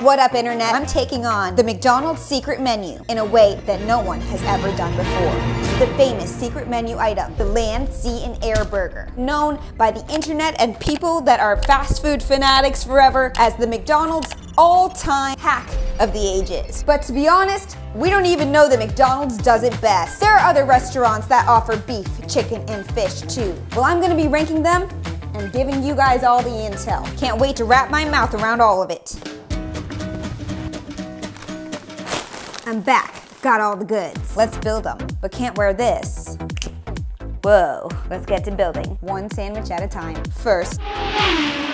What up, Internet? I'm taking on the McDonald's secret menu in a way that no one has ever done before. The famous secret menu item, the Land, Sea, and Air Burger, known by the Internet and people that are fast food fanatics forever as the McDonald's all-time hack of the ages. But to be honest, we don't even know that McDonald's does it best. There are other restaurants that offer beef, chicken, and fish too. Well, I'm gonna be ranking them and giving you guys all the intel. Can't wait to wrap my mouth around all of it. I'm back, got all the goods. Let's build them, but can't wear this. Whoa, let's get to building. One sandwich at a time. First,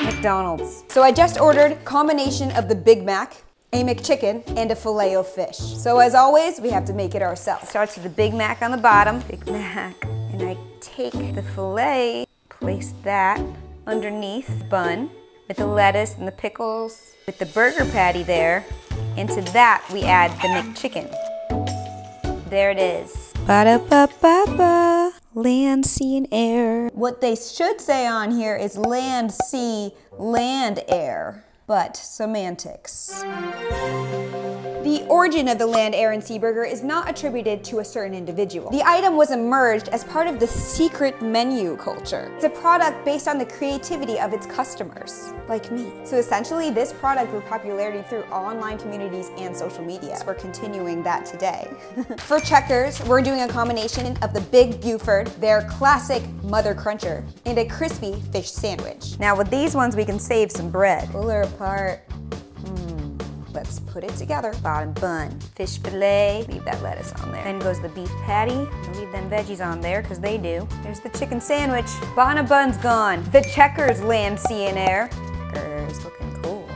McDonald's. So I just ordered a combination of the Big Mac, a McChicken, and a Filet-O-Fish. So as always, we have to make it ourselves. Starts with the Big Mac on the bottom. Big Mac, and I take the filet, place that underneath the bun with the lettuce and the pickles, with the burger patty there, and to that we add the McChicken. There it is. Ba-da-ba-ba-ba. Land, sea, and air. What they should say on here is land, sea, land, air, but semantics. The origin of the Land, Air, and Sea Burger is not attributed to a certain individual. The item was emerged as part of the secret menu culture. It's a product based on the creativity of its customers, like me. So essentially, this product grew popularity through online communities and social media. We're continuing that today. For Checkers, we're doing a combination of the Big Buford, their classic Mother Cruncher, and a crispy fish sandwich. Now with these ones, we can save some bread. Pull her apart. Let's put it together. Bottom bun, fish fillet, leave that lettuce on there. Then goes the beef patty, leave them veggies on there, because they do. There's the chicken sandwich. Bottom bun's gone. The Checkers Land, Sea, and Air. Checkers looking cool.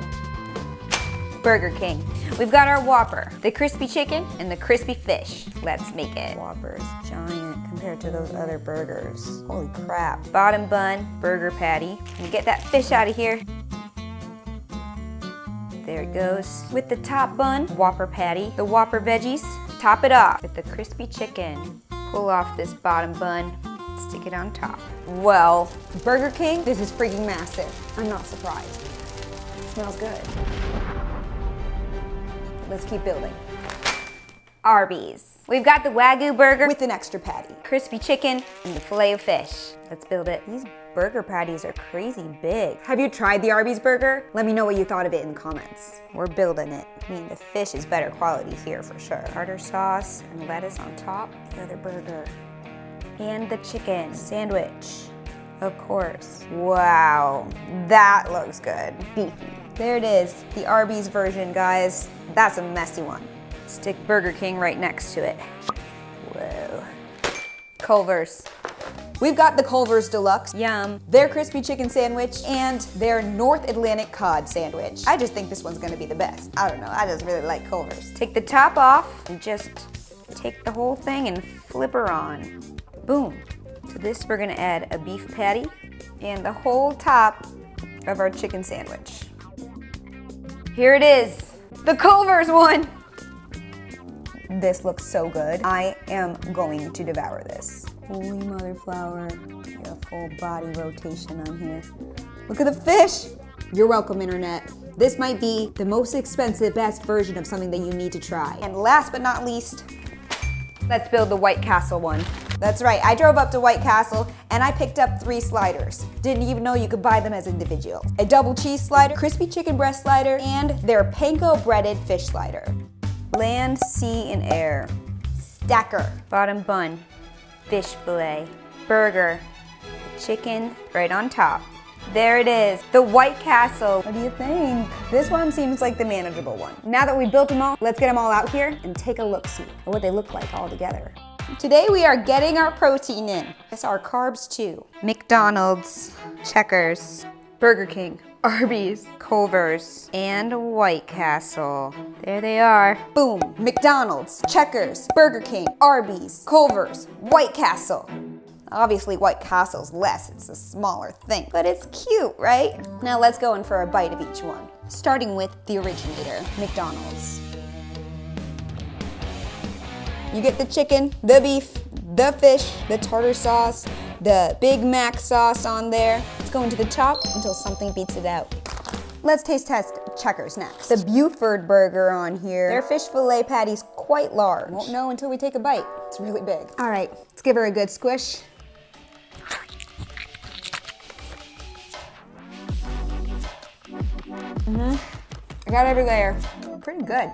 Burger King. We've got our Whopper, the crispy chicken, and the crispy fish. Let's make it. Whopper's giant compared to those other burgers. Holy crap. Bottom bun, burger patty. Let me get that fish out of here. There it goes. With the top bun, Whopper patty, the Whopper veggies, top it off with the crispy chicken. Pull off this bottom bun, stick it on top. Well, Burger King, this is freaking massive. I'm not surprised. It smells good. Let's keep building. Arby's. We've got the Wagyu burger with an extra patty, crispy chicken, and the filet of fish. Let's build it. These burger patties are crazy big. Have you tried the Arby's burger? Let me know what you thought of it in the comments. We're building it. I mean, the fish is better quality here for sure. Tartar sauce and lettuce on top. The other burger. And the chicken sandwich, of course. Wow, that looks good. Beefy. There it is, the Arby's version, guys. That's a messy one. Stick Burger King right next to it. Whoa. Culver's. We've got the Culver's Deluxe. Yum. Their crispy chicken sandwich and their North Atlantic cod sandwich. I just think this one's gonna be the best. I don't know, I just really like Culver's. Take the top off and just take the whole thing and flip her on. Boom. To this we're gonna add a beef patty and the whole top of our chicken sandwich. Here it is, the Culver's one. This looks so good. I am going to devour this. Holy mother flower. Get a full body rotation on here. Look at the fish. You're welcome, Internet. This might be the most expensive, best version of something that you need to try. And last but not least, let's build the White Castle one. That's right, I drove up to White Castle and I picked up 3 sliders. Didn't even know you could buy them as individuals. A double cheese slider, crispy chicken breast slider, and their panko breaded fish slider. Land, sea, and air. Stacker. Bottom bun, fish fillet, burger, chicken right on top. There it is, the White Castle. What do you think? This one seems like the manageable one. Now that we built them all, let's get them all out here and take a look-see at what they look like all together. Today we are getting our protein in. That's our carbs too. McDonald's, Checkers, Burger King, Arby's, Culver's, and White Castle. There they are. Boom. McDonald's, Checkers, Burger King, Arby's, Culver's, White Castle. Obviously White Castle's less, it's a smaller thing, but it's cute, right? Now let's go in for a bite of each one. Starting with the originator, McDonald's. You get the chicken, the beef, the fish, the tartar sauce, the Big Mac sauce on there. It's going to the top until something beats it out. Let's taste test Checkers next. The Buford burger on here. Their fish fillet patty's quite large. Won't know until we take a bite. It's really big. All right, let's give her a good squish. I got every layer. Pretty good.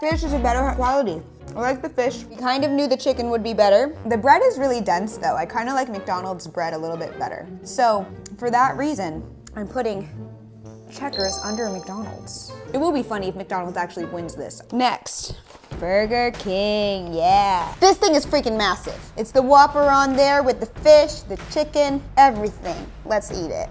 Fish is a better quality. I like the fish. We kind of knew the chicken would be better. The bread is really dense though. I kind of like McDonald's bread a little bit better. So for that reason, I'm putting Checkers under McDonald's. It will be funny if McDonald's actually wins this. Next, Burger King, yeah. This thing is freaking massive. It's the Whopper on there with the fish, the chicken, everything. Let's eat it.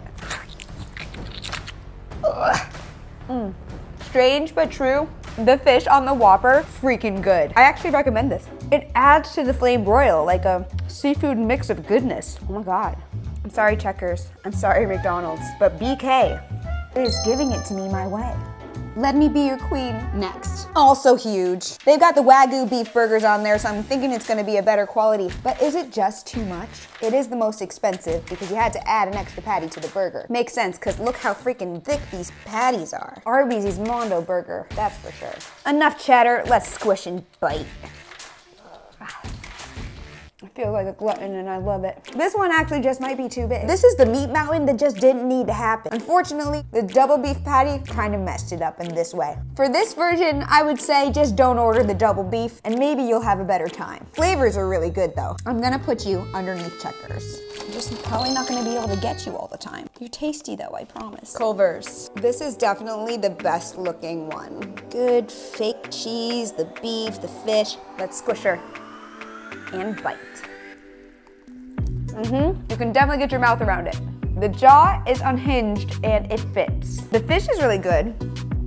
Strange but true. The fish on the Whopper, freaking good. I actually recommend this. It adds to the flame broil, like a seafood mix of goodness. Oh my God. I'm sorry, Checkers. I'm sorry, McDonald's. But BK is giving it to me my way. Let me be your queen. Next, also huge. They've got the Wagyu beef burgers on there, so I'm thinking it's gonna be a better quality. But is it just too much? It is the most expensive because you had to add an extra patty to the burger. Makes sense, because look how freaking thick these patties are. Arby's Mondo burger, that's for sure. Enough chatter, let's squish and bite. I feel like a glutton and I love it. This one actually just might be too big. This is the meat mountain that just didn't need to happen. Unfortunately, the double beef patty kind of messed it up in this way. For this version, I would say just don't order the double beef and maybe you'll have a better time. Flavors are really good though. I'm gonna put you underneath Checkers. I'm just probably not gonna be able to get you all the time. You're tasty though, I promise. Culver's. This is definitely the best looking one. Good fake cheese, the beef, the fish. Let's squish her and bite. You can definitely get your mouth around it. The jaw is unhinged and it fits. The fish is really good.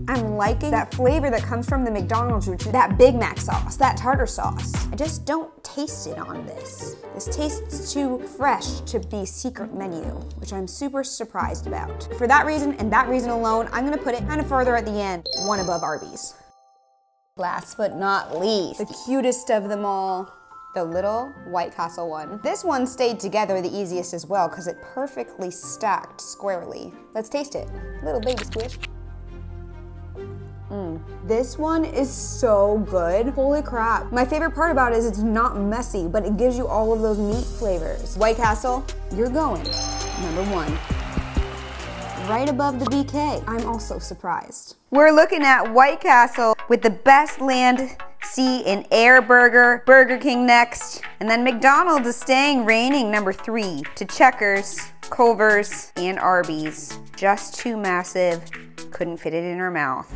I'm liking that flavor that comes from the McDonald's, which is that Big Mac sauce, that tartar sauce. I just don't taste it on this. This tastes too fresh to be secret menu, which I'm super surprised about. For that reason and that reason alone, I'm gonna put it kind of further at the end, one above Arby's. Last but not least, the cutest of them all, the little White Castle one. This one stayed together the easiest as well because it perfectly stacked squarely. Let's taste it. Little baby squish. This one is so good. Holy crap. My favorite part about it is it's not messy, but it gives you all of those meat flavors. White Castle, you're going #1. Right above the BK. I'm also surprised. We're looking at White Castle with the best land, sea, and air burger, Burger King next, and then McDonald's is staying reigning #3 to Checkers, Culver's, and Arby's. Just too massive, couldn't fit it in her mouth.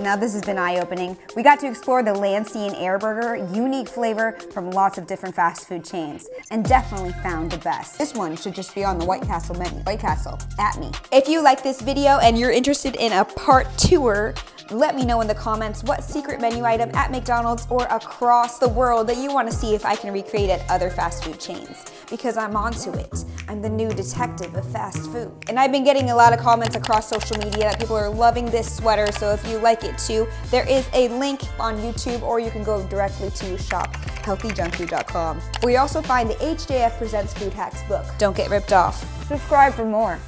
Now this has been eye-opening. We got to explore the land, sea, and air burger, unique flavor from lots of different fast food chains, and definitely found the best. This one should just be on the White Castle menu. White Castle, at me. If you like this video and you're interested in a part 2, let me know in the comments what secret menu item at McDonald's or across the world that you want to see if I can recreate at other fast food chains, because I'm onto it. I'm the new detective of fast food. And I've been getting a lot of comments across social media that people are loving this sweater, so if you like it too, there is a link on YouTube, or you can go directly to shop HealthyJunkFood.com, where you also find the HJF Presents Food Hacks book. Don't get ripped off. Subscribe for more.